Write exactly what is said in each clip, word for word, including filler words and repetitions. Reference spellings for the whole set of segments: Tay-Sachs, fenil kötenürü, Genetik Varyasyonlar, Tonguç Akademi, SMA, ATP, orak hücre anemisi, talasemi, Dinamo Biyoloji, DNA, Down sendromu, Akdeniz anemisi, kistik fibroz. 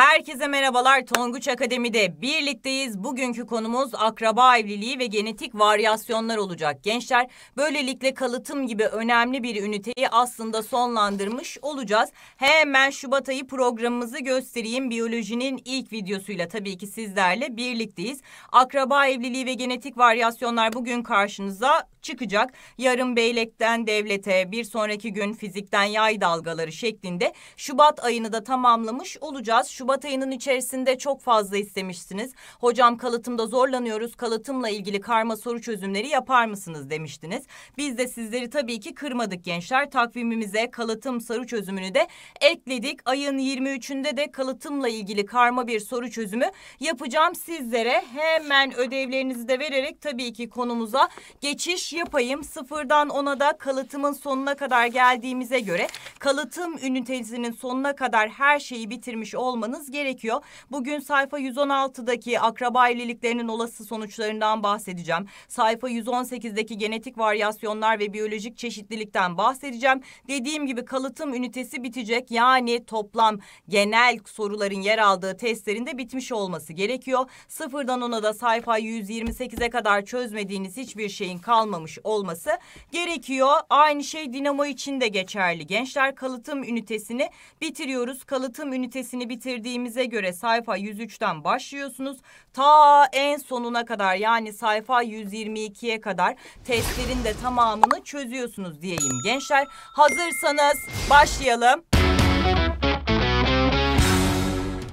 Herkese merhabalar, Tonguç Akademi'de birlikteyiz. Bugünkü konumuz akraba evliliği ve genetik varyasyonlar olacak gençler. Böylelikle kalıtım gibi önemli bir üniteyi aslında sonlandırmış olacağız. Hemen Şubat ayı programımızı göstereyim. Biyolojinin ilk videosuyla tabii ki sizlerle birlikteyiz. Akraba evliliği ve genetik varyasyonlar bugün karşınıza çıkacak. Yarın beylekten devlete, bir sonraki gün fizikten yay dalgaları şeklinde Şubat ayını da tamamlamış olacağız. Şubat ayının içerisinde çok fazla istemiştiniz. Hocam kalıtımda zorlanıyoruz. Kalıtımla ilgili karma soru çözümleri yapar mısınız demiştiniz. Biz de sizleri tabii ki kırmadık gençler. Takvimimize kalıtım soru çözümünü de ekledik. Ayın yirmi üçünde de kalıtımla ilgili karma bir soru çözümü yapacağım sizlere. Hemen ödevlerinizi de vererek tabii ki konumuza geçiş yapayım. Sıfırdan ona da kalıtımın sonuna kadar geldiğimize göre kalıtım ünitesinin sonuna kadar her şeyi bitirmiş olmanız gerekiyor. Bugün sayfa yüz on altıdaki akraba evliliklerinin olası sonuçlarından bahsedeceğim. Sayfa yüz on sekizdeki genetik varyasyonlar ve biyolojik çeşitlilikten bahsedeceğim. Dediğim gibi kalıtım ünitesi bitecek. Yani toplam genel soruların yer aldığı testlerin de bitmiş olması gerekiyor. Sıfırdan ona da sayfa yüz yirmi sekize kadar çözmediğiniz hiçbir şeyin kalmamış olması gerekiyor. Aynı şey Dinamo için de geçerli. Gençler kalıtım ünitesini bitiriyoruz. Kalıtım ünitesini bitirdiğimize göre sayfa yüz üçten başlıyorsunuz. Ta en sonuna kadar yani sayfa yüz yirmi ikiye kadar testlerin de tamamını çözüyorsunuz diyeyim gençler. Hazırsanız başlayalım.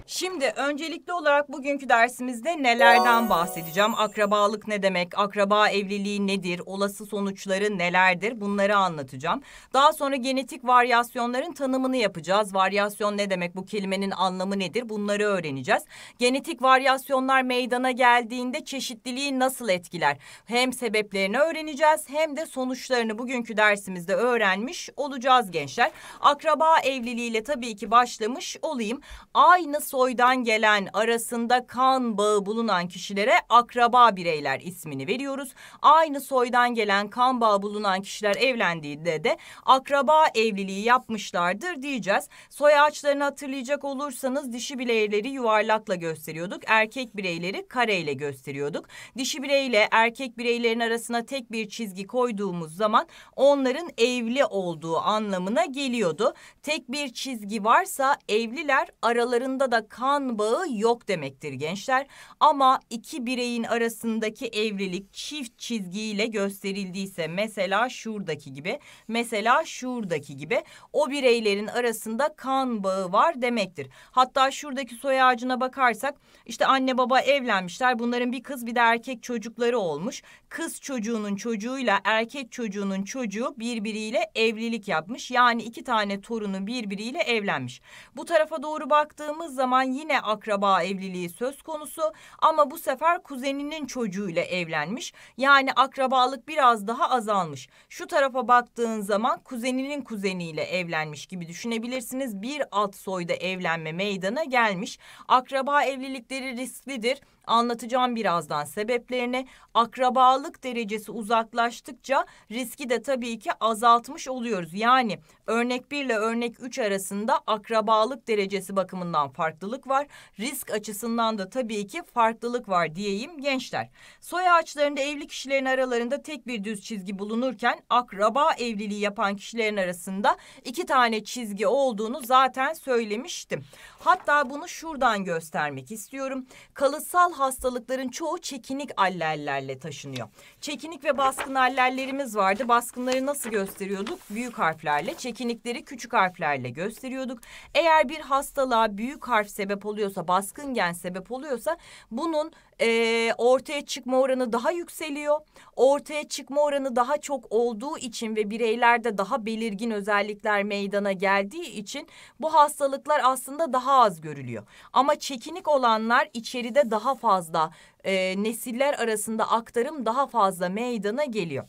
Şimdi öncelikli olarak bugünkü dersimizde nelerden bahsedeceğim? Akrabalık ne demek? Akraba evliliği nedir? Olası sonuçları nelerdir? Bunları anlatacağım. Daha sonra genetik varyasyonların tanımını yapacağız. Varyasyon ne demek? Bu kelimenin anlamı nedir? Bunları öğreneceğiz. Genetik varyasyonlar meydana geldiğinde çeşitliliği nasıl etkiler? Hem sebeplerini öğreneceğiz hem de sonuçlarını bugünkü dersimizde öğrenmiş olacağız gençler. Akraba evliliğiyle tabii ki başlamış olayım. Aynı sonuçlar soydan gelen, arasında kan bağı bulunan kişilere akraba bireyler ismini veriyoruz. Aynı soydan gelen, kan bağı bulunan kişiler evlendiğinde de akraba evliliği yapmışlardır diyeceğiz. Soy ağaçlarını hatırlayacak olursanız dişi bireyleri yuvarlakla gösteriyorduk. Erkek bireyleri kareyle gösteriyorduk. Dişi bireyle erkek bireylerin arasına tek bir çizgi koyduğumuz zaman onların evli olduğu anlamına geliyordu. Tek bir çizgi varsa evliler, aralarında da kan bağı yok demektir gençler. Ama iki bireyin arasındaki evlilik çift çizgiyle gösterildiyse, mesela şuradaki gibi, mesela şuradaki gibi, o bireylerin arasında kan bağı var demektir. Hatta şuradaki soy ağacına bakarsak işte anne baba evlenmişler, bunların bir kız bir de erkek çocukları olmuş. Kız çocuğunun çocuğuyla erkek çocuğunun çocuğu birbiriyle evlilik yapmış. Yani iki tane torunu birbiriyle evlenmiş. Bu tarafa doğru baktığımız zaman yine akraba evliliği söz konusu ama bu sefer kuzeninin çocuğuyla evlenmiş. Yani akrabalık biraz daha azalmış. Şu tarafa baktığın zaman kuzeninin kuzeniyle evlenmiş gibi düşünebilirsiniz. Bir alt soyda evlenme meydana gelmiş. Akraba evlilikleri risklidir. Anlatacağım birazdan sebeplerini. Akrabalık derecesi uzaklaştıkça riski de tabii ki azaltmış oluyoruz. Yani örnek bir ile örnek üç arasında akrabalık derecesi bakımından farklılık var. Risk açısından da tabii ki farklılık var diyeyim gençler. Soy ağaçlarında evli kişilerin aralarında tek bir düz çizgi bulunurken akraba evliliği yapan kişilerin arasında iki tane çizgi olduğunu zaten söylemiştim. Hatta bunu şuradan göstermek istiyorum. Kalıtsal hastalıkların çoğu çekinik allellerle taşınıyor. Çekinik ve baskın allellerimiz vardı. Baskınları nasıl gösteriyorduk? Büyük harflerle. Çekinikleri küçük harflerle gösteriyorduk. Eğer bir hastalığa büyük harf sebep oluyorsa, baskın gen sebep oluyorsa bunun e, ortaya çıkma oranı daha yükseliyor. Ortaya çıkma oranı daha çok olduğu için ve bireylerde daha belirgin özellikler meydana geldiği için bu hastalıklar aslında daha az görülüyor. Ama çekinik olanlar içeride daha fazla, e, nesiller arasında aktarım daha fazla meydana geliyor.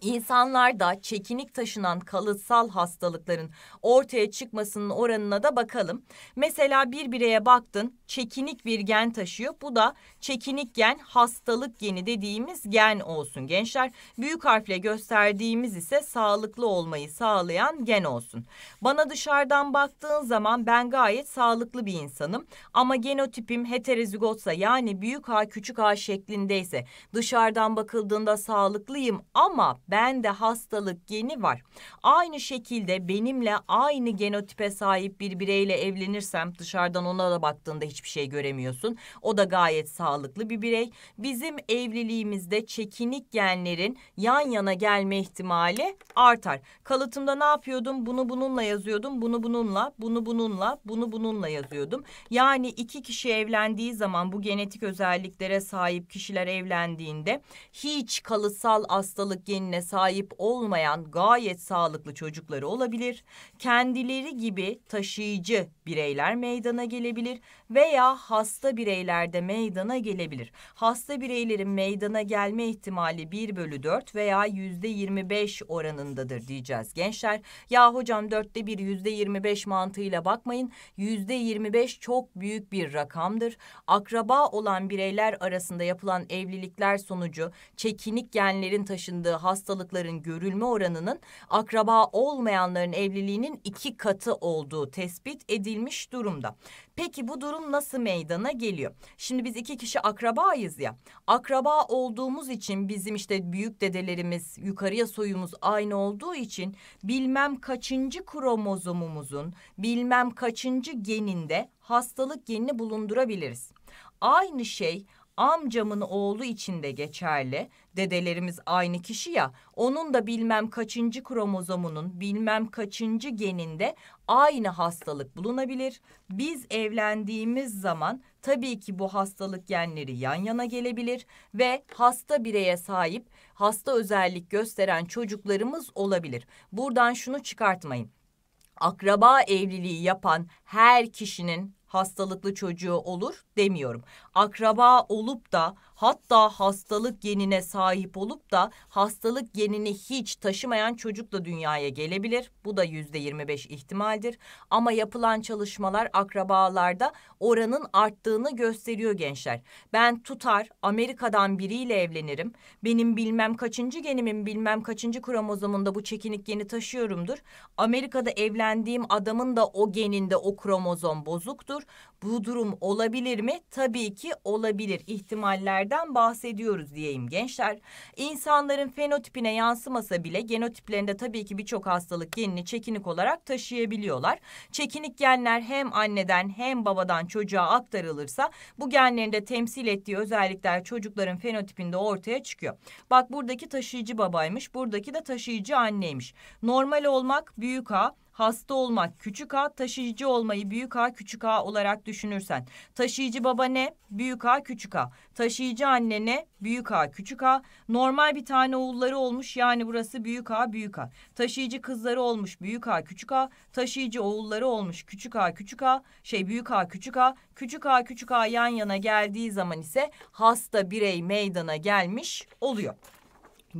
İnsanlarda çekinik taşınan kalıtsal hastalıkların ortaya çıkmasının oranına da bakalım. Mesela bir bireye baktın. çekinik bir gen taşıyor. Bu da çekinik gen, hastalık geni dediğimiz gen olsun gençler. Büyük harfle gösterdiğimiz ise sağlıklı olmayı sağlayan gen olsun. Bana dışarıdan baktığın zaman ben gayet sağlıklı bir insanım ama genotipim heterozigotsa, yani büyük A küçük A şeklindeyse, dışarıdan bakıldığında sağlıklıyım ama bende hastalık geni var. Aynı şekilde benimle aynı genotipe sahip bir bireyle evlenirsem, dışarıdan ona da baktığında hiçbir şey göremiyorsun. O da gayet sağlıklı bir birey. Bizim evliliğimizde çekinik genlerin yan yana gelme ihtimali artar. Kalıtımda ne yapıyordum? Bunu bununla yazıyordum. Bunu bununla, bunu bununla, bunu bununla yazıyordum. Yani iki kişi evlendiği zaman, bu genetik özelliklere sahip kişiler evlendiğinde, hiç kalıtsal hastalık genine sahip olmayan gayet sağlıklı çocukları olabilir. Kendileri gibi taşıyıcı bireyler meydana gelebilir veya hasta bireylerde meydana gelebilir. Hasta bireylerin meydana gelme ihtimali bir bölü dört veya yüzde yirmi beş oranındadır diyeceğiz gençler. Ya hocam dörtte bir, yüzde yirmi beş mantığıyla bakmayın. yüzde yirmi beş çok büyük bir rakamdır. Akraba olan bireyler arasında yapılan evlilikler sonucu çekinik genlerin taşındığı hastalıkların görülme oranının akraba olmayanların evliliğinin iki katı olduğu tespit edilmiş durumda. Peki bu durum nasıl meydana geliyor? Şimdi biz iki kişi akrabayız ya. Akraba olduğumuz için bizim işte büyük dedelerimiz, yukarıya soyumuz aynı olduğu için bilmem kaçıncı kromozomumuzun bilmem kaçıncı geninde hastalık genini bulundurabiliriz. Aynı şey amcamın oğlu için de geçerli. Dedelerimiz aynı kişi ya, onun da bilmem kaçıncı kromozomunun bilmem kaçıncı geninde aynı hastalık bulunabilir. Biz evlendiğimiz zaman tabii ki bu hastalık genleri yan yana gelebilir ve hasta bireye sahip, hasta özellik gösteren çocuklarımız olabilir. Buradan şunu çıkartmayın. Akraba evliliği yapan her kişinin hastalıklı çocuğu olur demiyorum. Akraba olup da, hatta hastalık genine sahip olup da hastalık genini hiç taşımayan çocuk da dünyaya gelebilir. Bu da yüzde yirmi beş ihtimaldir. Ama yapılan çalışmalar akrabalarda oranın arttığını gösteriyor gençler. Ben tutar Amerika'dan biriyle evlenirim. Benim bilmem kaçıncı genimin bilmem kaçıncı kromozomunda bu çekinik geni taşıyorumdur. Amerika'da evlendiğim adamın da o geninde o kromozom bozuktur. Bu durum olabilir mi? Tabii ki olabilir. İhtimallerden bahsediyoruz diyeyim gençler. İnsanların fenotipine yansımasa bile genotiplerinde tabii ki birçok hastalık genini çekinik olarak taşıyabiliyorlar. Çekinik genler hem anneden hem babadan çocuğa aktarılırsa bu genlerin de temsil ettiği özellikler çocukların fenotipinde ortaya çıkıyor. Bak, buradaki taşıyıcı babaymış, buradaki de taşıyıcı anneymiş. Normal olmak büyük A, hasta olmak küçük A, taşıyıcı olmayı büyük A küçük A olarak düşünürsen. Taşıyıcı baba ne? Büyük A küçük A. Taşıyıcı anne ne? Büyük A küçük A. Normal bir tane oğulları olmuş, yani burası büyük A büyük A. Taşıyıcı kızları olmuş, büyük A küçük A. Taşıyıcı oğulları olmuş, küçük A küçük A. Şey büyük A küçük A. Küçük A küçük A yan yana geldiği zaman ise hasta birey meydana gelmiş oluyor.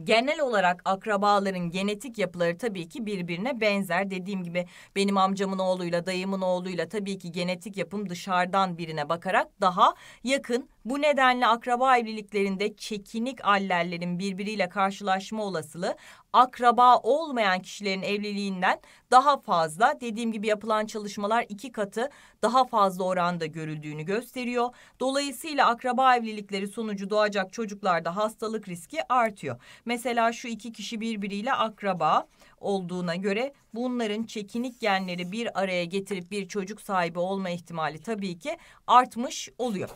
Genel olarak akrabaların genetik yapıları tabii ki birbirine benzer. Dediğim gibi benim amcamın oğluyla dayımın oğluyla tabii ki genetik yapım dışarıdan birine bakarak daha yakın. Bu nedenle akraba evliliklerinde çekinik allellerin birbiriyle karşılaşma olasılığı akraba olmayan kişilerin evliliğinden daha fazla. Dediğim gibi yapılan çalışmalar iki katı daha fazla oranda görüldüğünü gösteriyor. Dolayısıyla akraba evlilikleri sonucu doğacak çocuklarda hastalık riski artıyor. Mesela şu iki kişi birbiriyle akraba olduğuna göre bunların çekinik genleri bir araya getirip bir çocuk sahibi olma ihtimali tabii ki artmış oluyor.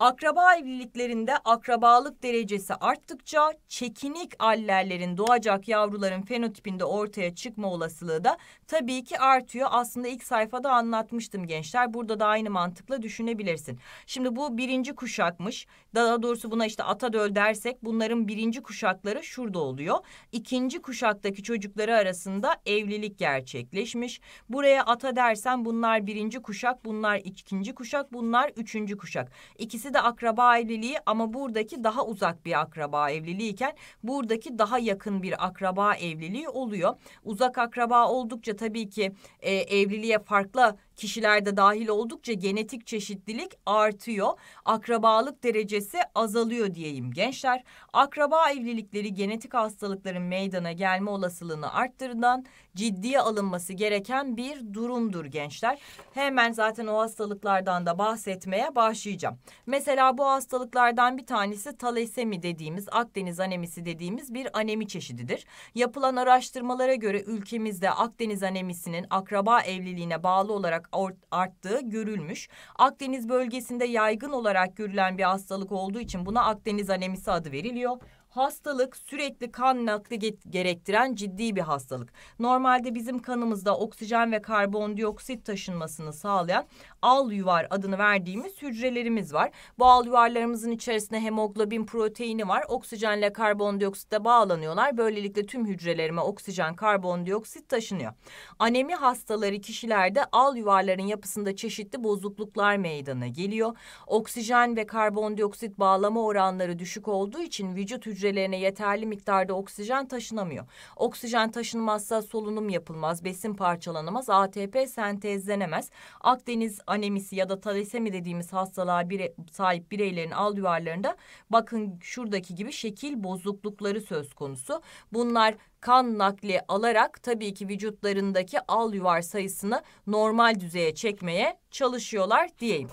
Akraba evliliklerinde akrabalık derecesi arttıkça çekinik allellerin doğacak yavruların fenotipinde ortaya çıkma olasılığı da tabii ki artıyor. Aslında ilk sayfada anlatmıştım gençler. Burada da aynı mantıkla düşünebilirsin. Şimdi bu birinci kuşakmış. Daha doğrusu buna işte atadöl dersek bunların birinci kuşakları şurada oluyor. İkinci kuşaktaki çocukları arasında evlilik gerçekleşmiş. Buraya ata dersen bunlar birinci kuşak, bunlar ikinci kuşak, bunlar üçüncü kuşak. İkisi de akraba evliliği ama buradaki daha uzak bir akraba evliliği iken buradaki daha yakın bir akraba evliliği oluyor. Uzak akraba oldukça tabii ki e, evliliğe farklı kişilerde dahil oldukça genetik çeşitlilik artıyor. Akrabalık derecesi azalıyor diyeyim gençler. Akraba evlilikleri genetik hastalıkların meydana gelme olasılığını arttırdan ciddiye alınması gereken bir durumdur gençler. Hemen zaten o hastalıklardan da bahsetmeye başlayacağım. Mesela bu hastalıklardan bir tanesi talasemi dediğimiz, Akdeniz anemisi dediğimiz bir anemi çeşididir. Yapılan araştırmalara göre ülkemizde Akdeniz anemisinin akraba evliliğine bağlı olarak arttığı görülmüş. Akdeniz bölgesinde yaygın olarak görülen bir hastalık olduğu için buna Akdeniz anemisi adı veriliyor. Hastalık sürekli kan nakli gerektiren ciddi bir hastalık. Normalde bizim kanımızda oksijen ve karbondioksit taşınmasını sağlayan alyuvar adını verdiğimiz hücrelerimiz var. Bu alyuvarlarımızın içerisinde hemoglobin proteini var. Oksijenle karbondioksite bağlanıyorlar. Böylelikle tüm hücrelerime oksijen, karbondioksit taşınıyor. Anemi hastaları kişilerde alyuvarların yapısında çeşitli bozukluklar meydana geliyor. Oksijen ve karbondioksit bağlama oranları düşük olduğu için vücut hücrelerine hücrelerine yeterli miktarda oksijen taşınamıyor. Oksijen taşınmazsa solunum yapılmaz, besin parçalanamaz, A T P sentezlenemez. Akdeniz anemisi ya da talasemi dediğimiz hastalığa bire, sahip bireylerin alyuvarlarında bakın şuradaki gibi şekil bozuklukları söz konusu. Bunlar kan nakli alarak tabii ki vücutlarındaki alyuvar sayısını normal düzeye çekmeye çalışıyorlar diyeyim.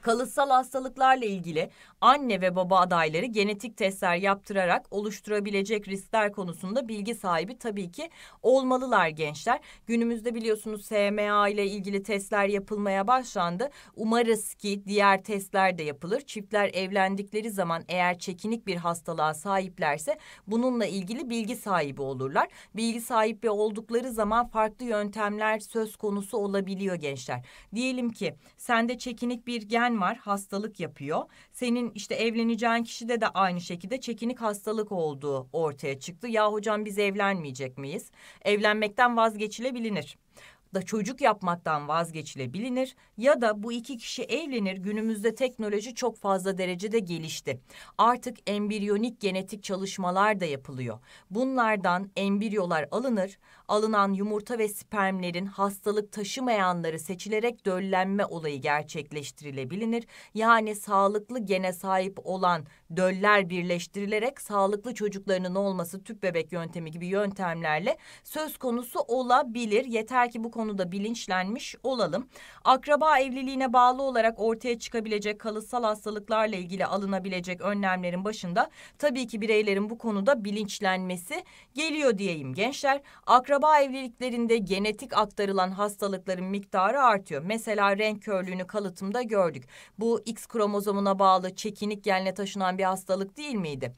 Kalıtsal hastalıklarla ilgili anne ve baba adayları genetik testler yaptırarak oluşturabilecek riskler konusunda bilgi sahibi tabii ki olmalılar gençler. Günümüzde biliyorsunuz S M A ile ilgili testler yapılmaya başlandı. Umarız ki diğer testler de yapılır. Çiftler evlendikleri zaman eğer çekinik bir hastalığa sahiplerse bununla ilgili bilgi sahibi olurlar. Bilgi sahibi oldukları zaman farklı yöntemler söz konusu olabiliyor gençler. Diyelim ki sende çekinik bir gen var, hastalık yapıyor. Senin işte evleneceğin kişide de aynı şekilde çekinik hastalık olduğu ortaya çıktı. Ya hocam biz evlenmeyecek miyiz? Evlenmekten vazgeçilebilir. Da çocuk yapmaktan vazgeçilebilir ya da bu iki kişi evlenir. Günümüzde teknoloji çok fazla derecede gelişti. Artık embriyonik genetik çalışmalar da yapılıyor. Bunlardan embriyolar alınır. Alınan yumurta ve spermlerin hastalık taşımayanları seçilerek döllenme olayı gerçekleştirilebilir. Yani sağlıklı gene sahip olan döller birleştirilerek sağlıklı çocuklarının olması tüp bebek yöntemi gibi yöntemlerle söz konusu olabilir. Yeter ki bu konuda bilinçlenmiş olalım. Akraba evliliğine bağlı olarak ortaya çıkabilecek kalıtsal hastalıklarla ilgili alınabilecek önlemlerin başında tabii ki bireylerin bu konuda bilinçlenmesi geliyor diyeyim gençler. Akraba evliliklerinde genetik aktarılan hastalıkların miktarı artıyor. Mesela renk körlüğünü kalıtımda gördük. Bu X kromozomuna bağlı çekinik genle taşınan bir hastalık değil miydi?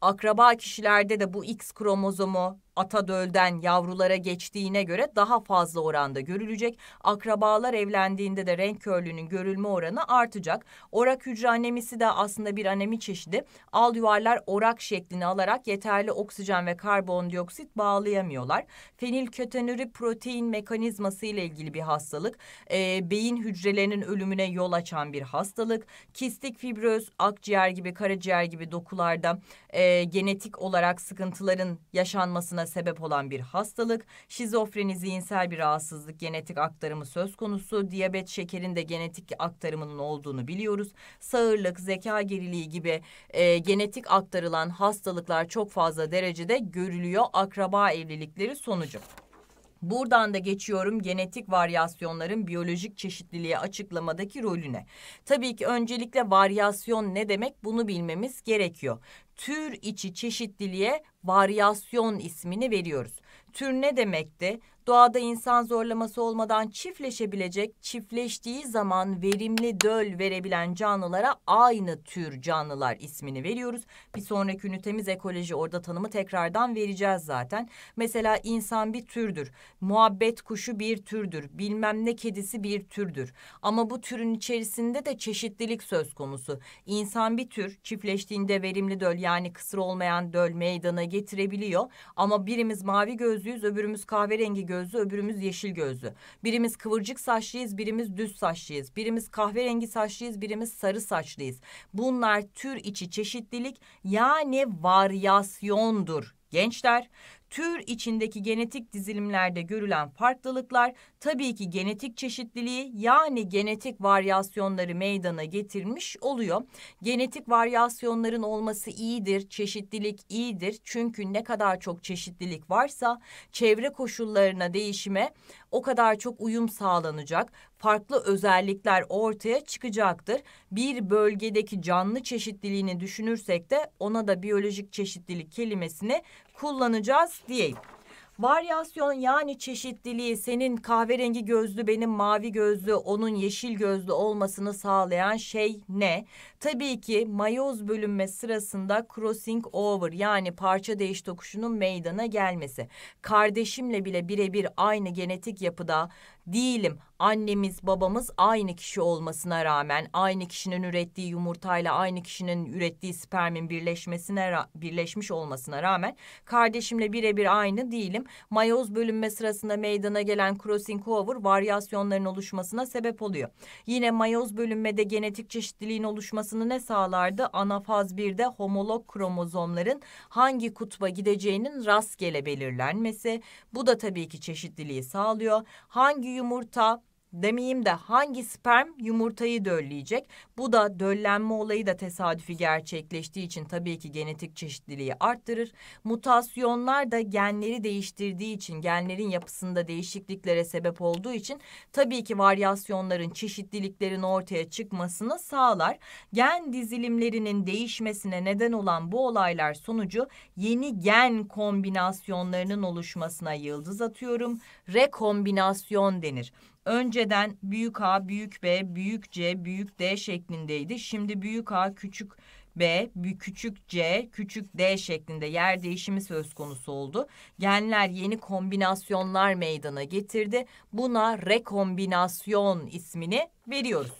Akraba kişilerde de bu X kromozomu atadölden yavrulara geçtiğine göre daha fazla oranda görülecek. Akrabalar evlendiğinde de renk körlüğünün görülme oranı artacak. Orak hücre anemisi de aslında bir anemi çeşidi. Alyuvarlar orak şeklini alarak yeterli oksijen ve karbondioksit bağlayamıyorlar. Fenil kötenürü protein mekanizması ile ilgili bir hastalık. E, beyin hücrelerinin ölümüne yol açan bir hastalık. Kistik fibroz akciğer gibi, karaciğer gibi dokularda e, genetik olarak sıkıntıların yaşanmasına sebep olan bir hastalık. Şizofreni zihinsel bir rahatsızlık, genetik aktarımı söz konusu. Diyabet şekerin de genetik aktarımının olduğunu biliyoruz. Sağırlık, zeka geriliği gibi e, genetik aktarılan hastalıklar çok fazla derecede görülüyor akraba evlilikleri sonucu. Buradan da geçiyorum genetik varyasyonların biyolojik çeşitliliğe açıklamadaki rolüne. Tabii ki öncelikle varyasyon ne demek bunu bilmemiz gerekiyor. Tür içi çeşitliliğe varyasyon ismini veriyoruz. Tür ne demekti? Doğada insan zorlaması olmadan çiftleşebilecek, çiftleştiği zaman verimli döl verebilen canlılara aynı tür canlılar ismini veriyoruz. Bir sonraki ünitemiz ekoloji, orada tanımı tekrardan vereceğiz zaten. Mesela insan bir türdür, muhabbet kuşu bir türdür, bilmem ne kedisi bir türdür. Ama bu türün içerisinde de çeşitlilik söz konusu. İnsan bir tür çiftleştiğinde verimli döl yani kısır olmayan döl meydana getirebiliyor. Ama birimiz mavi gözlüyüz, öbürümüz kahverengi gözlü, öbürümüz yeşil gözlü. Birimiz kıvırcık saçlıyız, birimiz düz saçlıyız. Birimiz kahverengi saçlıyız, birimiz sarı saçlıyız. Bunlar tür içi çeşitlilik yani varyasyondur gençler. tür içindeki genetik dizilimlerde görülen farklılıklar tabii ki genetik çeşitliliği yani genetik varyasyonları meydana getirmiş oluyor. Genetik varyasyonların olması iyidir, çeşitlilik iyidir. Çünkü ne kadar çok çeşitlilik varsa çevre koşullarına, değişime o kadar çok uyum sağlanacak. Farklı özellikler ortaya çıkacaktır. Bir bölgedeki canlı çeşitliliğini düşünürsek de ona da biyolojik çeşitlilik kelimesini kullanacağız diyeyim. Varyasyon yani çeşitliliği senin kahverengi gözlü, benim mavi gözlü, onun yeşil gözlü olmasını sağlayan şey ne? Tabii ki mayoz bölünme sırasında crossing over yani parça değiş tokuşunun meydana gelmesi. Kardeşimle bile birebir aynı genetik yapıda değilim. Annemiz, babamız aynı kişi olmasına rağmen, aynı kişinin ürettiği yumurtayla aynı kişinin ürettiği spermin birleşmesine birleşmiş olmasına rağmen kardeşimle birebir aynı değilim. Mayoz bölünme sırasında meydana gelen crossing over varyasyonların oluşmasına sebep oluyor. Yine mayoz bölünmede genetik çeşitliliğin oluşmasını ne sağlardı? Anafaz birde homolog kromozomların hangi kutba gideceğinin rastgele belirlenmesi. Bu da tabii ki çeşitliliği sağlıyor. Hangi yumurta demeyeyim de hangi sperm yumurtayı dölleyecek? Bu da döllenme olayı da tesadüfi gerçekleştiği için tabii ki genetik çeşitliliği arttırır. Mutasyonlar da genleri değiştirdiği için, genlerin yapısında değişikliklere sebep olduğu için tabii ki varyasyonların, çeşitliliklerin ortaya çıkmasını sağlar. Gen dizilimlerinin değişmesine neden olan bu olaylar sonucu yeni gen kombinasyonlarının oluşmasına yıldız atıyorum. Rekombinasyon denir. Önceden büyük A, büyük B, büyük C, büyük D şeklindeydi. Şimdi büyük A, küçük B, küçük C, küçük D şeklinde yer değişimi söz konusu oldu. Genler yeni kombinasyonlar meydana getirdi. Buna rekombinasyon ismini veriyoruz.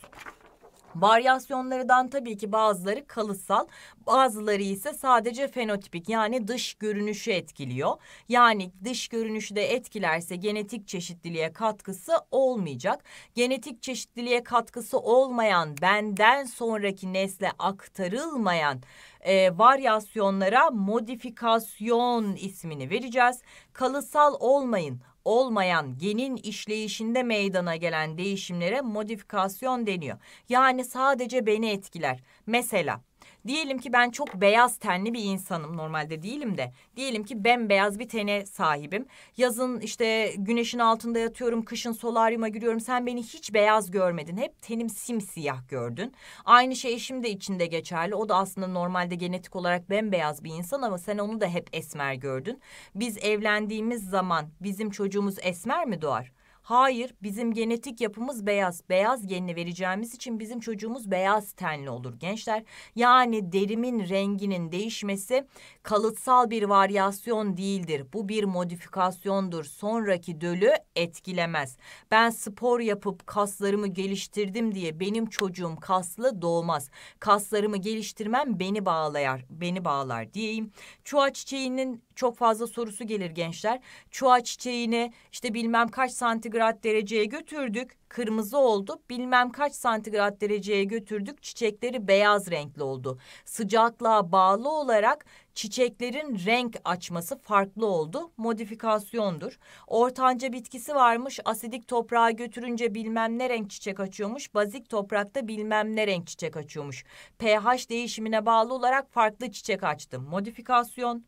Varyasyonlardan tabii ki bazıları kalıtsal, bazıları ise sadece fenotipik yani dış görünüşü etkiliyor. Yani dış görünüşü de etkilerse genetik çeşitliliğe katkısı olmayacak. Genetik çeşitliliğe katkısı olmayan, benden sonraki nesle aktarılmayan e, varyasyonlara modifikasyon ismini vereceğiz. Kalıtsal olmayın. olmayan genin işleyişinde meydana gelen değişimlere modifikasyon deniyor. Yani sadece beni etkiler. Mesela diyelim ki ben çok beyaz tenli bir insanım, normalde değilim de diyelim ki bembeyaz bir tene sahibim. Yazın işte güneşin altında yatıyorum, kışın solaryuma giriyorum, sen beni hiç beyaz görmedin, hep tenim simsiyah gördün. Aynı şey eşim de içinde geçerli, o da aslında normalde genetik olarak bembeyaz bir insan ama sen onu da hep esmer gördün. Biz evlendiğimiz zaman bizim çocuğumuz esmer mi doğar? Hayır, bizim genetik yapımız beyaz. Beyaz genini vereceğimiz için bizim çocuğumuz beyaz tenli olur gençler. Yani derimin renginin değişmesi kalıtsal bir varyasyon değildir. Bu bir modifikasyondur. Sonraki dölü etkilemez. Ben spor yapıp kaslarımı geliştirdim diye benim çocuğum kaslı doğmaz. Kaslarımı geliştirmem beni bağlar, beni bağlar diyeyim. Çuha çiçeğinin çok fazla sorusu gelir gençler. Çuha çiçeğini işte bilmem kaç santigrat dereceye götürdük, kırmızı oldu. Bilmem kaç santigrat dereceye götürdük, çiçekleri beyaz renkli oldu. Sıcaklığa bağlı olarak çiçeklerin renk açması farklı oldu. Modifikasyondur. Ortanca bitkisi varmış. Asidik toprağa götürünce bilmem ne renk çiçek açıyormuş. Bazik toprakta bilmem ne renk çiçek açıyormuş. pH değişimine bağlı olarak farklı çiçek açtım. Modifikasyon.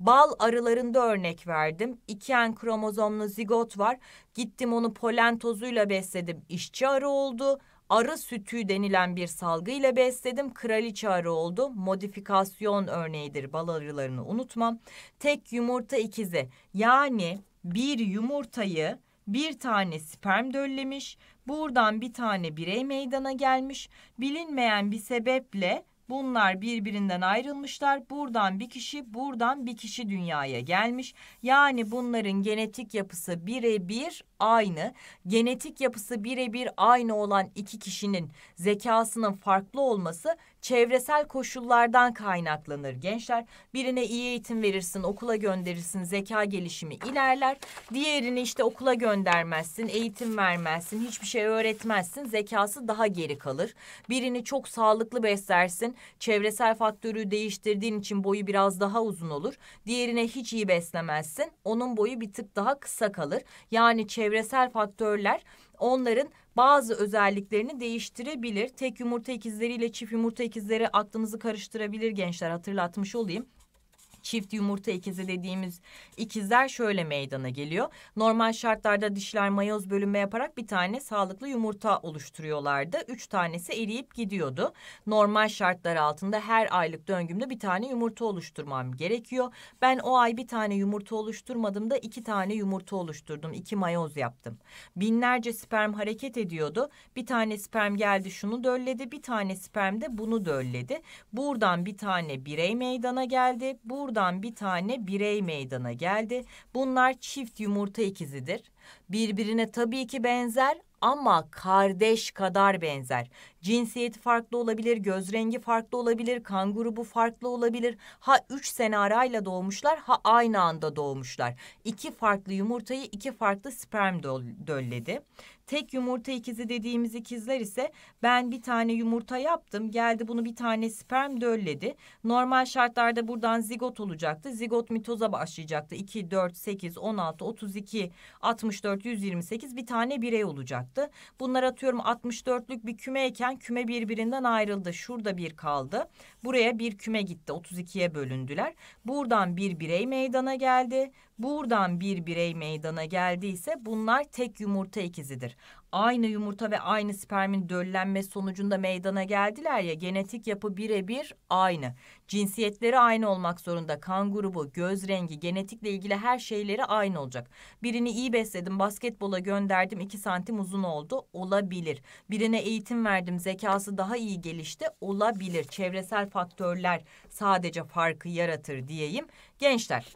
Bal arılarında örnek verdim. iki en kromozomlu zigot var. Gittim onu polen tozuyla besledim. İşçi arı oldu. Arı sütü denilen bir salgıyla besledim. Kraliçe arı oldu. Modifikasyon örneğidir. Bal arılarını unutmam. Tek yumurta ikizi. Yani bir yumurtayı bir tane sperm döllemiş. Buradan bir tane birey meydana gelmiş. Bilinmeyen bir sebeple bunlar birbirinden ayrılmışlar. Buradan bir kişi, buradan bir kişi dünyaya gelmiş. Yani bunların genetik yapısı birebir aynı. Genetik yapısı birebir aynı olan iki kişinin zekasının farklı olması çevresel koşullardan kaynaklanır gençler. Birine iyi eğitim verirsin, okula gönderirsin, zeka gelişimi ilerler. Diğerini işte okula göndermezsin, eğitim vermezsin, hiçbir şey öğretmezsin, zekası daha geri kalır. Birini çok sağlıklı beslersin, çevresel faktörü değiştirdiğin için boyu biraz daha uzun olur. Diğerine hiç iyi beslemezsin. Onun boyu bir tık daha kısa kalır. Yani çevresel faktörler onların bazı özelliklerini değiştirebilir. Tek yumurta ikizleriyle çift yumurta ikizleri aklınızı karıştırabilir gençler, hatırlatmış olayım. Çift yumurta ikizi dediğimiz ikizler şöyle meydana geliyor. Normal şartlarda dişler mayoz bölünme yaparak bir tane sağlıklı yumurta oluşturuyorlardı. Üç tanesi eriyip gidiyordu. Normal şartlar altında her aylık döngümde bir tane yumurta oluşturmam gerekiyor. Ben o ay bir tane yumurta oluşturmadım da iki tane yumurta oluşturdum. İki mayoz yaptım. Binlerce sperm hareket ediyordu. Bir tane sperm geldi şunu dölledi. Bir tane sperm de bunu dölledi. Buradan bir tane birey meydana geldi. Buradan Buradan bir tane birey meydana geldi. Bunlar çift yumurta ikizidir. Birbirine tabii ki benzer ama kardeş kadar benzer. Cinsiyeti farklı olabilir, göz rengi farklı olabilir, kan grubu farklı olabilir. Ha üç sene arayla doğmuşlar, ha aynı anda doğmuşlar. İki farklı yumurtayı iki farklı sperm dölledi. Tek yumurta ikizi dediğimiz ikizler ise ben bir tane yumurta yaptım, geldi bunu bir tane sperm dölledi. Normal şartlarda buradan zigot olacaktı. Zigot mitoza başlayacaktı. iki, dört, sekiz, on altı, otuz iki, altmış dört, yüz yirmi sekiz bir tane birey olacaktı. Bunlar atıyorum altmış dörtlük bir kümeyken küme birbirinden ayrıldı. Şurada bir kaldı. Buraya bir küme gitti. otuz ikiye bölündüler. Buradan bir birey meydana geldi. Buradan bir birey meydana geldiyse bunlar tek yumurta ikizidir. Aynı yumurta ve aynı spermin döllenme sonucunda meydana geldiler ya, genetik yapı birebir aynı. Cinsiyetleri aynı olmak zorunda. Kan grubu, göz rengi, genetikle ilgili her şeyleri aynı olacak. Birini iyi besledim, basketbola gönderdim, iki santim uzun oldu. Olabilir. Birine eğitim verdim, zekası daha iyi gelişti. Olabilir. Çevresel faktörler sadece farkı yaratır diyeyim. Gençler,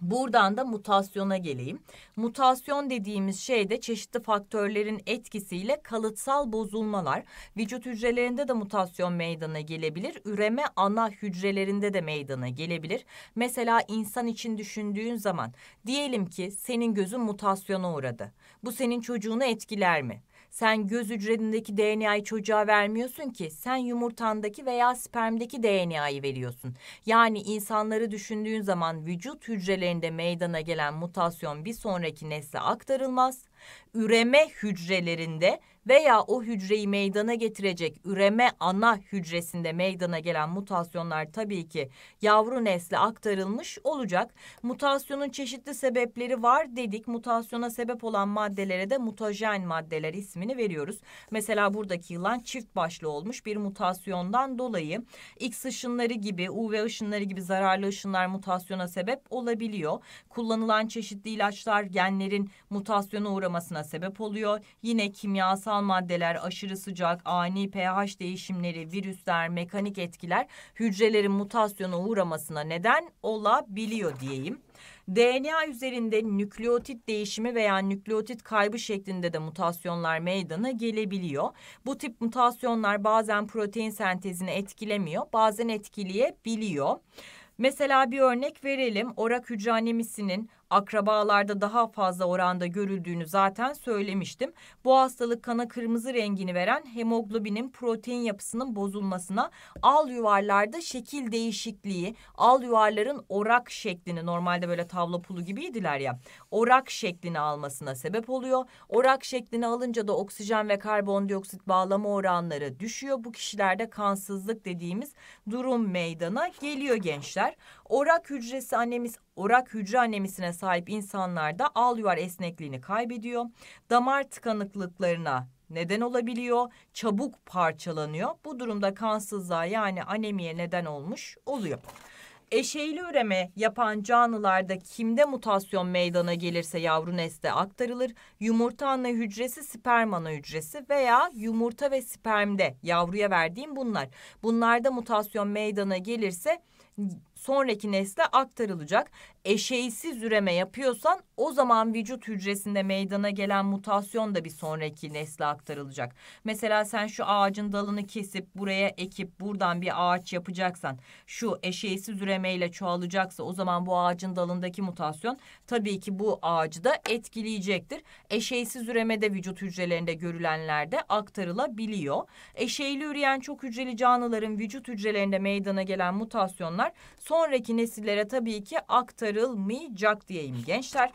buradan da mutasyona geleyim. Mutasyon dediğimiz şey de çeşitli faktörlerin etkisiyle kalıtsal bozulmalar. Vücut hücrelerinde de mutasyon meydana gelebilir. Üreme ana hücrelerinde de meydana gelebilir. Mesela insan için düşündüğün zaman diyelim ki senin gözün mutasyona uğradı. Bu senin çocuğunu etkiler mi? Sen göz hücrendeki D N A'yı çocuğa vermiyorsun ki, sen yumurtandaki veya spermdeki D N A'yı veriyorsun. Yani insanları düşündüğün zaman vücut hücrelerinde meydana gelen mutasyon bir sonraki nesle aktarılmaz. Üreme hücrelerinde veya o hücreyi meydana getirecek üreme ana hücresinde meydana gelen mutasyonlar tabii ki yavru nesle aktarılmış olacak. Mutasyonun çeşitli sebepleri var dedik. Mutasyona sebep olan maddelere de mutajen maddeler ismini veriyoruz. Mesela buradaki yılan çift başlı olmuş bir mutasyondan dolayı. X ışınları gibi, U V ışınları gibi zararlı ışınlar mutasyona sebep olabiliyor. Kullanılan çeşitli ilaçlar genlerin mutasyona uğramasına sebep oluyor. Yine kimyasal maddeler, aşırı sıcak, ani pH değişimleri, virüsler, mekanik etkiler hücrelerin mutasyona uğramasına neden olabiliyor diyeyim. D N A üzerinde nükleotit değişimi veya nükleotit kaybı şeklinde de mutasyonlar meydana gelebiliyor. Bu tip mutasyonlar bazen protein sentezini etkilemiyor, bazen etkileyebiliyor. Mesela bir örnek verelim. Orak hücre anemisinin akrabalarda daha fazla oranda görüldüğünü zaten söylemiştim. Bu hastalık kana kırmızı rengini veren hemoglobinin protein yapısının bozulmasına, al yuvarlarda şekil değişikliği, al yuvarların orak şeklini, normalde böyle tavla pulu gibiydiler ya, orak şeklini almasına sebep oluyor. Orak şeklini alınca da oksijen ve karbondioksit bağlama oranları düşüyor. Bu kişilerde kansızlık dediğimiz durum meydana geliyor gençler. Orak hücresi anemisi, orak hücre anemisine sahip insanlarda al yuvar esnekliğini kaybediyor. Damar tıkanıklıklarına neden olabiliyor. Çabuk parçalanıyor. Bu durumda kansızlığa yani anemiye neden olmuş oluyor. Eşeyli üreme yapan canlılarda kimde mutasyon meydana gelirse yavru nesle aktarılır. Yumurta ana hücresi, sperm ana hücresi veya yumurta ve spermde yavruya verdiğim bunlar. Bunlarda mutasyon meydana gelirse sonraki nesle aktarılacak. Eşeğsiz üreme yapıyorsan o zaman vücut hücresinde meydana gelen mutasyon da bir sonraki nesle aktarılacak. Mesela sen şu ağacın dalını kesip buraya ekip buradan bir ağaç yapacaksan, şu eşeğsiz üremeyle çoğalacaksa o zaman bu ağacın dalındaki mutasyon tabii ki bu ağacı da etkileyecektir. Eşeğsiz üreme de vücut hücrelerinde görülenlerde aktarılabiliyor. Eşeğli üreyen çok hücreli canlıların vücut hücrelerinde meydana gelen mutasyonlar sonraki nesillere tabii ki aktarılmayacak diyeyim gençler.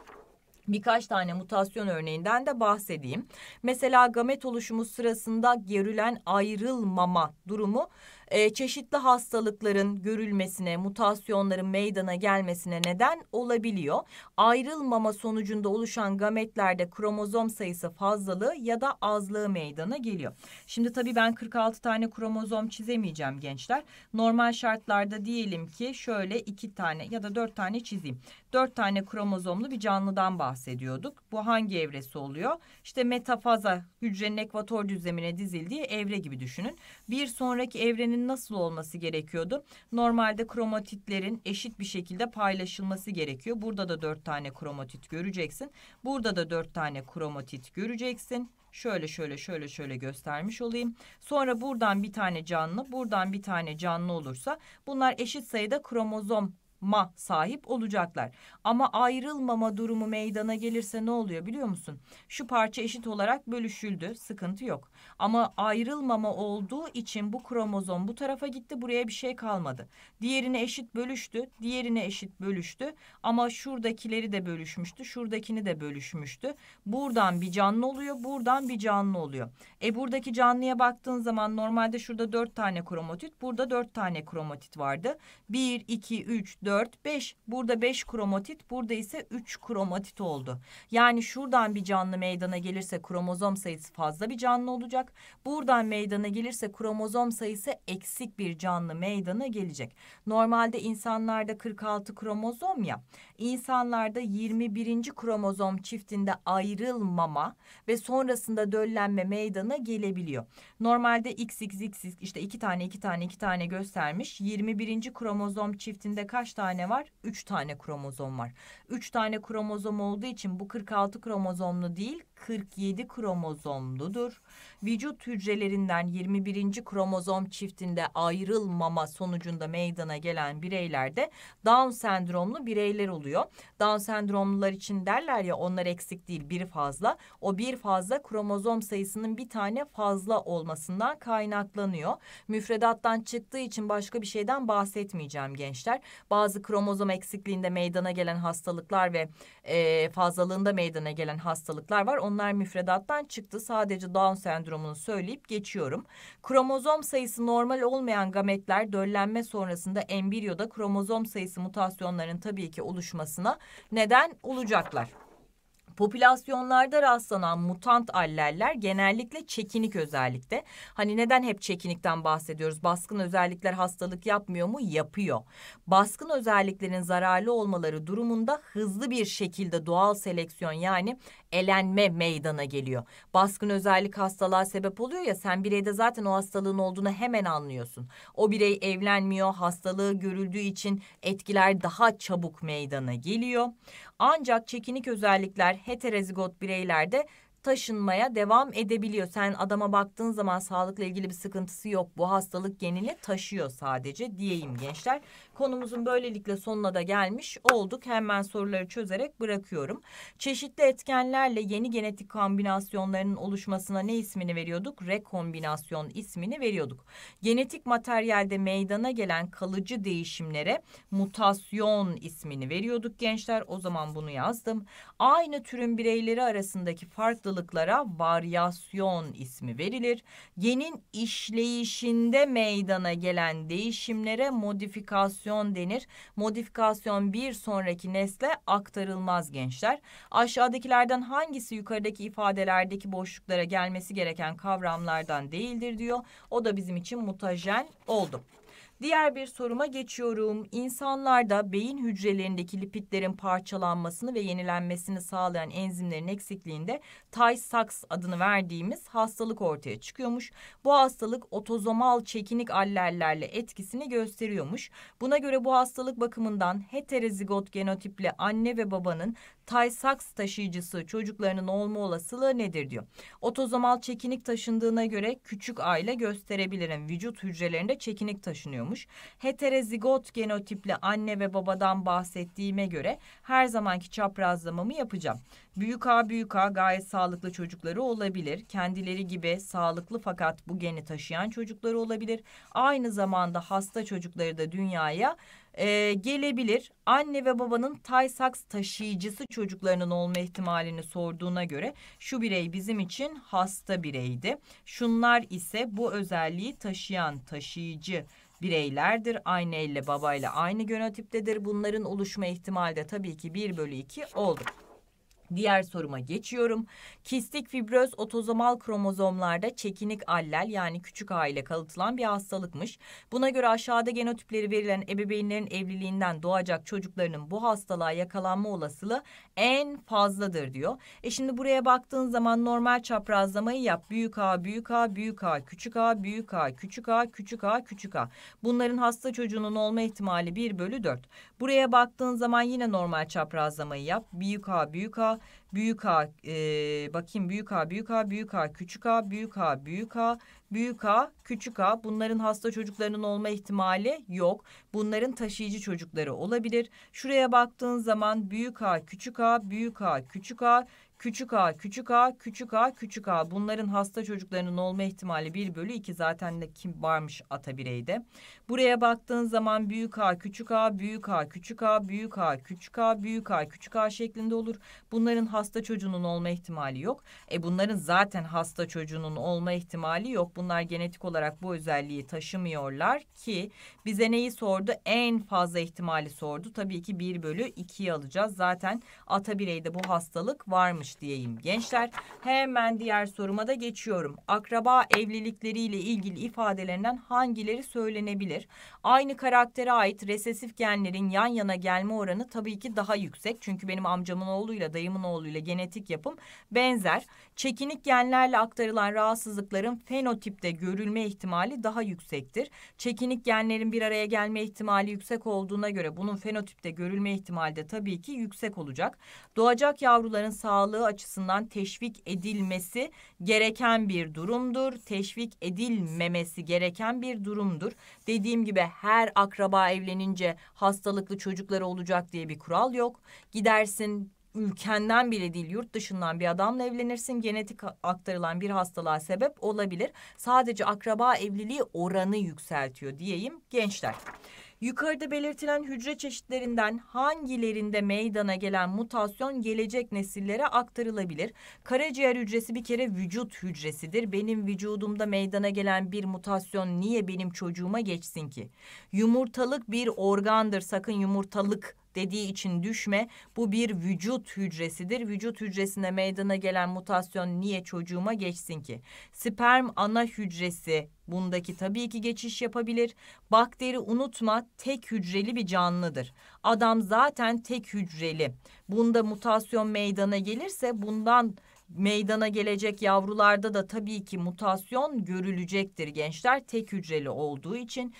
Birkaç tane mutasyon örneğinden de bahsedeyim. Mesela gamet oluşumu sırasında görülen ayrılmama durumu e, çeşitli hastalıkların görülmesine, mutasyonların meydana gelmesine neden olabiliyor. Ayrılmama sonucunda oluşan gametlerde kromozom sayısı fazlalığı ya da azlığı meydana geliyor. Şimdi tabii ben kırk altı tane kromozom çizemeyeceğim gençler. Normal şartlarda diyelim ki şöyle iki tane ya da dört tane çizeyim. dört tane kromozomlu bir canlıdan bahsediyorum. bahsediyorduk. Bu hangi evresi oluyor? İşte metafaza, hücrenin ekvator düzlemine dizildiği evre gibi düşünün. Bir sonraki evrenin nasıl olması gerekiyordu? Normalde kromatitlerin eşit bir şekilde paylaşılması gerekiyor. Burada da dört tane kromatit göreceksin. Burada da dört tane kromatit göreceksin. Şöyle şöyle şöyle şöyle göstermiş olayım. Sonra buradan bir tane canlı, buradan bir tane canlı olursa bunlar eşit sayıda kromozom ma sahip olacaklar. Ama ayrılmama durumu meydana gelirse ne oluyor biliyor musun? Şu parça eşit olarak bölüşüldü. Sıkıntı yok. Ama ayrılmama olduğu için bu kromozom bu tarafa gitti. Buraya bir şey kalmadı. Diğerine eşit bölüştü. Diğerine eşit bölüştü. Ama şuradakileri de bölüşmüştü. Şuradakini de bölüşmüştü. Buradan bir canlı oluyor. Buradan bir canlı oluyor. E buradaki canlıya baktığın zaman normalde şurada dört tane kromatit. Burada dört tane kromatit vardı. bir, iki, üç, dört, beş. Burada beş kromatit, burada ise üç kromatit oldu. Yani şuradan bir canlı meydana gelirse kromozom sayısı fazla bir canlı olacak. Buradan meydana gelirse kromozom sayısı eksik bir canlı meydana gelecek. Normalde insanlarda kırk altı kromozom ya. İnsanlarda yirmi birinci kromozom çiftinde ayrılmama ve sonrasında döllenme meydana gelebiliyor. Normalde X X X işte iki tane iki tane iki tane göstermiş. yirmi birinci kromozom çiftinde kaç tane var? üç tane kromozom var. üç tane kromozom olduğu için bu kırk altı kromozomlu değil, kırk yedi kromozomludur. Vücut hücrelerinden yirmi birinci kromozom çiftinde ayrılmama sonucunda meydana gelen bireylerde Down sendromlu bireyler oluyor. Down sendromlular için derler ya, onlar eksik değil, biri fazla. O bir fazla kromozom sayısının bir tane fazla olmasından kaynaklanıyor. Müfredattan çıktığı için başka bir şeyden bahsetmeyeceğim gençler. Bazı kromozom eksikliğinde meydana gelen hastalıklar ve e, fazlalığında meydana gelen hastalıklar var. Onlar müfredattan çıktı. Sadece Down sendromunu söyleyip geçiyorum. Kromozom sayısı normal olmayan gametler döllenme sonrasında embriyoda kromozom sayısı mutasyonların tabii ki oluşmasına neden olacaklar. Popülasyonlarda rastlanan mutant alleller genellikle çekinik özellikte. Hani neden hep çekinikten bahsediyoruz? Baskın özellikler hastalık yapmıyor mu? Yapıyor. Baskın özelliklerin zararlı olmaları durumunda hızlı bir şekilde doğal seleksiyon, yani elenme meydana geliyor. Baskın özellik hastalığa sebep oluyor ya, sen bireyde zaten o hastalığın olduğunu hemen anlıyorsun. O birey evlenmiyor, hastalığı görüldüğü için etkiler daha çabuk meydana geliyor. Ancak çekinik özellikler heterozigot bireylerde taşınmaya devam edebiliyor. Sen adama baktığın zaman sağlıkla ilgili bir sıkıntısı yok. Bu hastalık genini taşıyor sadece diyeyim gençler. Konumuzun böylelikle sonuna da gelmiş olduk. Hemen soruları çözerek bırakıyorum. Çeşitli etkenlerle yeni genetik kombinasyonlarının oluşmasına ne ismini veriyorduk? Rekombinasyon ismini veriyorduk. Genetik materyalde meydana gelen kalıcı değişimlere mutasyon ismini veriyorduk gençler. O zaman bunu yazdım. Aynı türün bireyleri arasındaki farklı varyasyon ismi verilir. Genin işleyişinde meydana gelen değişimlere modifikasyon denir. Modifikasyon bir sonraki nesle aktarılmaz gençler. Aşağıdakilerden hangisi yukarıdaki ifadelerdeki boşluklara gelmesi gereken kavramlardan değildir diyor. O da bizim için mutajen oldu. Diğer bir soruma geçiyorum. İnsanlarda beyin hücrelerindeki lipidlerin parçalanmasını ve yenilenmesini sağlayan enzimlerin eksikliğinde Tay-Sachs adını verdiğimiz hastalık ortaya çıkıyormuş. Bu hastalık otozomal çekinik allellerle etkisini gösteriyormuş. Buna göre bu hastalık bakımından heterozigot genotipli anne ve babanın Tay-Sachs taşıyıcısı çocuklarının olma olasılığı nedir diyor. Otozomal çekinik taşındığına göre küçük aile gösterebilirim. Vücut hücrelerinde çekinik taşınıyormuş. Heterozigot genotipli anne ve babadan bahsettiğime göre her zamanki çaprazlamamı yapacağım. Büyük A büyük A gayet sağlıklı çocukları olabilir. Kendileri gibi sağlıklı fakat bu geni taşıyan çocukları olabilir. Aynı zamanda hasta çocukları da dünyaya Ee, gelebilir. Anne ve babanın Tay-Sachs taşıyıcısı çocuklarının olma ihtimalini sorduğuna göre şu birey bizim için hasta bireydi. Şunlar ise bu özelliği taşıyan taşıyıcı bireylerdir. Anne ile babayla aynı genotiptedir. Bunların oluşma ihtimali de tabii ki bir bölü iki oldu. Diğer soruma geçiyorum. Kistik fibroz otozomal kromozomlarda çekinik allel yani küçük A ile kalıtılan bir hastalıkmış. Buna göre aşağıda genotipleri verilen ebeveynlerin evliliğinden doğacak çocuklarının bu hastalığa yakalanma olasılığı en fazladır diyor. E şimdi buraya baktığın zaman normal çaprazlamayı yap. Büyük A, büyük A, büyük A, küçük A, büyük A, küçük A, küçük A, küçük A. Bunların hasta çocuğunun olma ihtimali bir bölü dört. Buraya baktığın zaman yine normal çaprazlamayı yap. Büyük A, büyük A, büyük A, e, bakayım büyük A, büyük A, büyük A, küçük A, büyük A, büyük A, büyük A, küçük A. Bunların hasta çocuklarının olma ihtimali yok. Bunların taşıyıcı çocukları olabilir. Şuraya baktığın zaman büyük A, küçük A, büyük A, küçük A, küçük A, küçük A, küçük A, küçük A. Bunların hasta çocuklarının olma ihtimali bir bölü iki. Zaten de kim varmış ata bireyde. Buraya baktığın zaman büyük A, küçük A, büyük A, küçük A, büyük A, küçük A, büyük A, küçük A şeklinde olur. Bunların hasta çocuğunun olma ihtimali yok. E bunların zaten hasta çocuğunun olma ihtimali yok. Bunlar genetik olarak bu özelliği taşımıyorlar ki bize neyi sordu? En fazla ihtimali sordu. Tabii ki bir bölü ikiyi alacağız. Zaten ata bireyde bu hastalık varmış diyeyim gençler. Hemen diğer soruma da geçiyorum. Akraba evlilikleriyle ilgili ifadelerinden hangileri söylenebilir? Aynı karaktere ait resesif genlerin yan yana gelme oranı tabii ki daha yüksek. Çünkü benim amcamın oğluyla dayımın oğluyla genetik yapım benzer. Çekinik genlerle aktarılan rahatsızlıkların fenotipte görülme ihtimali daha yüksektir. Çekinik genlerin bir araya gelme ihtimali yüksek olduğuna göre bunun fenotipte görülme ihtimali de tabii ki yüksek olacak. Doğacak yavruların sağlığı açısından teşvik edilmesi gereken bir durumdur. Teşvik edilmemesi gereken bir durumdur. Dediğim gibi her akraba evlenince hastalıklı çocukları olacak diye bir kural yok. Gidersin ülkenden bile değil yurt dışından bir adamla evlenirsin, genetik aktarılan bir hastalığa sebep olabilir. Sadece akraba evliliği oranı yükseltiyor diyeyim gençler. Yukarıda belirtilen hücre çeşitlerinden hangilerinde meydana gelen mutasyon gelecek nesillere aktarılabilir? Karaciğer hücresi bir kere vücut hücresidir. Benim vücudumda meydana gelen bir mutasyon niye benim çocuğuma geçsin ki? Yumurtalık bir organdır. Sakın yumurtalık dediği için düşme. Bu bir vücut hücresidir. Vücut hücresinde meydana gelen mutasyon niye çocuğuma geçsin ki? Sperm ana hücresi. Bundaki tabii ki geçiş yapabilir. Bakteri unutma tek hücreli bir canlıdır. Adam zaten tek hücreli. Bunda mutasyon meydana gelirse bundan meydana gelecek yavrularda da tabii ki mutasyon görülecektir gençler. Tek hücreli olduğu için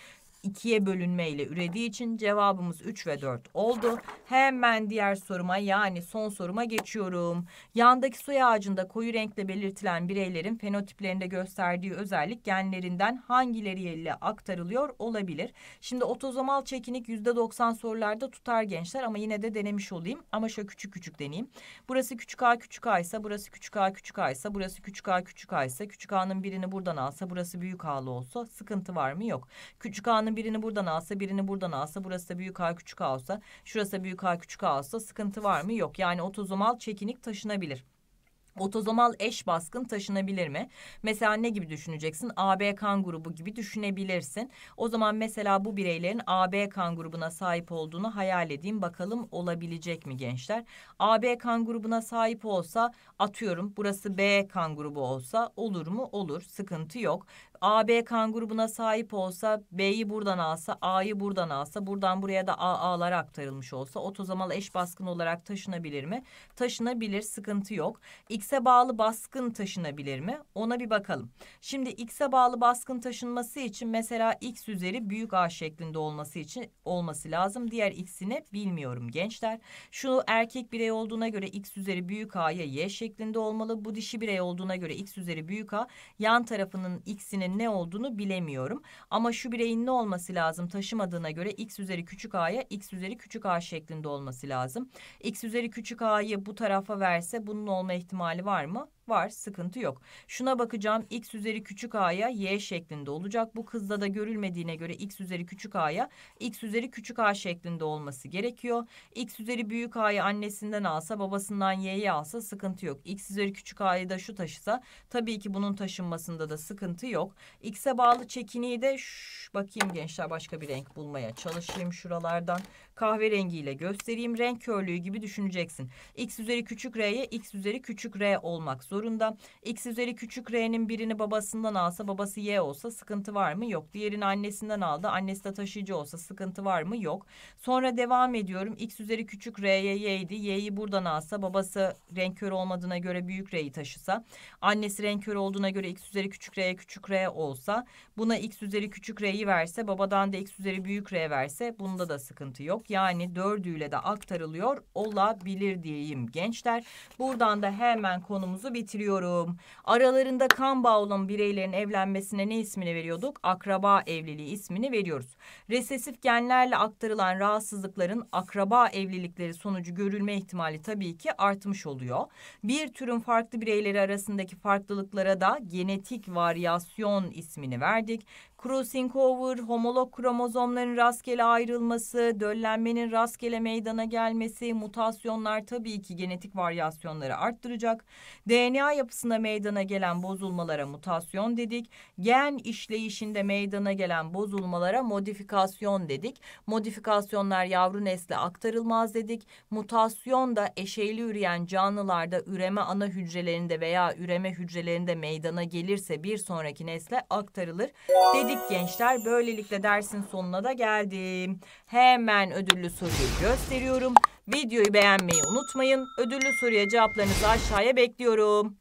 ikiye bölünmeyle ürediği için cevabımız üç ve dört oldu. Hemen diğer soruma yani son soruma geçiyorum. Yandaki soy ağacında koyu renkle belirtilen bireylerin fenotiplerinde gösterdiği özellik genlerinden hangileriyle aktarılıyor olabilir? Şimdi otozomal çekinik yüzde doksan sorularda tutar gençler ama yine de denemiş olayım. Ama şöyle küçük küçük deneyeyim. Burası küçük A küçük A ise burası küçük A küçük A ise burası küçük A küçük A ise küçük A'nın birini buradan alsa burası büyük A'lı olsa sıkıntı var mı? Yok. Küçük A'nın birini buradan alsa birini buradan alsa burası da büyük A küçük A olsa şurası da büyük A küçük A olsa sıkıntı var mı? Yok. Yani otozomal çekinik taşınabilir. Otozomal eş baskın taşınabilir mi? Mesela ne gibi düşüneceksin? A B kan grubu gibi düşünebilirsin. O zaman mesela bu bireylerin A B kan grubuna sahip olduğunu hayal edeyim. Bakalım olabilecek mi gençler? A B kan grubuna sahip olsa, atıyorum burası B kan grubu olsa olur mu? Olur. Sıkıntı yok. A B kan grubuna sahip olsa, B'yi buradan alsa, A'yı buradan alsa, buradan buraya da A A'lar aktarılmış olsa otozomal eş baskın olarak taşınabilir mi? Taşınabilir, sıkıntı yok. X'e bağlı baskın taşınabilir mi? Ona bir bakalım. Şimdi X'e bağlı baskın taşınması için mesela X üzeri büyük A şeklinde olması için olması lazım. Diğer X'ini bilmiyorum gençler. Şu erkek birey olduğuna göre X üzeri büyük A'ya Y şeklinde olmalı. Bu dişi birey olduğuna göre X üzeri büyük A, yan tarafının X'inin ne olduğunu bilemiyorum. Ama şu bireyin ne olması lazım? Taşımadığına göre X üzeri küçük A'ya X üzeri küçük A şeklinde olması lazım. X üzeri küçük A'yı bu tarafa verse bunun olma ihtimali var mı? Var, sıkıntı yok. Şuna bakacağım, X üzeri küçük A'ya Y şeklinde olacak. Bu kızda da görülmediğine göre X üzeri küçük A'ya X üzeri küçük A şeklinde olması gerekiyor. X üzeri büyük A'yı annesinden alsa, babasından Y'yi alsa sıkıntı yok. X üzeri küçük A'yı da şu taşısa tabii ki bunun taşınmasında da sıkıntı yok. X'e bağlı çekiniği de şş, bakayım gençler, başka bir renk bulmaya çalışayım şuralardan. Kahverengiyle göstereyim. Renk körlüğü gibi düşüneceksin. X üzeri küçük R'ye X üzeri küçük R olmak zorunda. X üzeri küçük R'nin birini babasından alsa, babası Y olsa sıkıntı var mı? Yok. Diğerini annesinden aldı. Annesi de taşıyıcı olsa sıkıntı var mı? Yok. Sonra devam ediyorum. X üzeri küçük R'ye Y'ydi. Y'yi buradan alsa, babası renk körü olmadığına göre büyük R'yi taşısa, annesi renk körü olduğuna göre X üzeri küçük R'ye küçük R olsa, buna X üzeri küçük R'yi verse, babadan da X üzeri büyük R verse bunda da sıkıntı yok. Yani dördüyle de aktarılıyor olabilir diyeyim gençler. Buradan da hemen konumuzu bitiriyorum. Aralarında kan bağı olan bireylerin evlenmesine ne ismini veriyorduk? Akraba evliliği ismini veriyoruz. Resesif genlerle aktarılan rahatsızlıkların akraba evlilikleri sonucu görülme ihtimali tabii ki artmış oluyor. Bir türün farklı bireyleri arasındaki farklılıklara da genetik varyasyon ismini verdik. Crossing over, homolog kromozomların rastgele ayrılması, döllenmenin rastgele meydana gelmesi, mutasyonlar tabii ki genetik varyasyonları arttıracak. D N A yapısında meydana gelen bozulmalara mutasyon dedik. Gen işleyişinde meydana gelen bozulmalara modifikasyon dedik. Modifikasyonlar yavru nesle aktarılmaz dedik. Mutasyon da eşeyli üreyen canlılarda üreme ana hücrelerinde veya üreme hücrelerinde meydana gelirse bir sonraki nesle aktarılır dedik. Gençler, böylelikle dersin sonuna da geldim. Hemen ödüllü soruyu gösteriyorum. Videoyu beğenmeyi unutmayın. Ödüllü soruya cevaplarınızı aşağıya bekliyorum.